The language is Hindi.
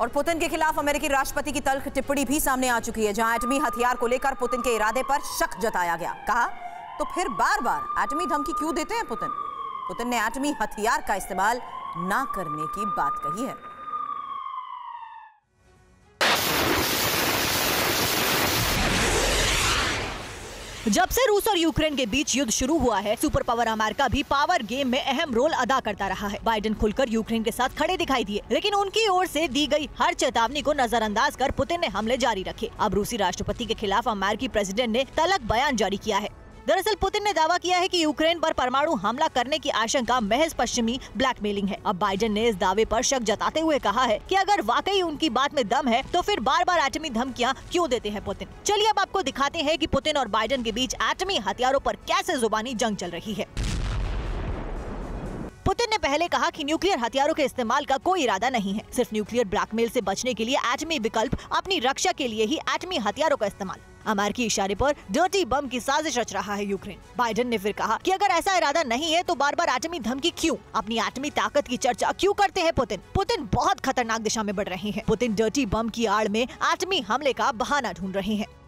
और पुतिन के खिलाफ अमेरिकी राष्ट्रपति की तल्ख टिप्पणी भी सामने आ चुकी है, जहां एटमी हथियार को लेकर पुतिन के इरादे पर शक जताया गया। कहा तो फिर बार बार एटमी धमकी क्यों देते हैं पुतिन? पुतिन ने एटमी हथियार का इस्तेमाल ना करने की बात कही है। जब से रूस और यूक्रेन के बीच युद्ध शुरू हुआ है, सुपर पावर अमेरिका भी पावर गेम में अहम रोल अदा करता रहा है। बाइडेन खुलकर यूक्रेन के साथ खड़े दिखाई दिए, लेकिन उनकी ओर से दी गई हर चेतावनी को नजरअंदाज कर पुतिन ने हमले जारी रखे। अब रूसी राष्ट्रपति के खिलाफ अमेरिकी प्रेसिडेंट ने तलख बयान जारी किया है। दरअसल पुतिन ने दावा किया है कि यूक्रेन पर परमाणु हमला करने की आशंका महज पश्चिमी ब्लैकमेलिंग है। अब बाइडेन ने इस दावे पर शक जताते हुए कहा है कि अगर वाकई उनकी बात में दम है तो फिर बार बार एटमी धमकियां क्यों देते हैं पुतिन। चलिए अब आपको दिखाते हैं कि पुतिन और बाइडेन के बीच एटमी हथियारों पर कैसे जुबानी जंग चल रही है। पुतिन ने पहले कहा कि न्यूक्लियर हथियारों के इस्तेमाल का कोई इरादा नहीं है, सिर्फ न्यूक्लियर ब्लैकमेल से बचने के लिए एटमी विकल्प अपनी रक्षा के लिए ही एटमी हथियारों का इस्तेमाल। अमेरिकी इशारे पर डर्टी बम की साजिश रच रहा है यूक्रेन। बाइडेन ने फिर कहा कि अगर ऐसा इरादा नहीं है तो बार बार एटमी धमकी क्यों, अपनी एटमी ताकत की चर्चा क्यों करते हैं पुतिन। पुतिन बहुत खतरनाक दिशा में बढ़ रहे हैं। पुतिन डर्टी बम की आड़ में एटमी हमले का बहाना ढूंढ रहे हैं।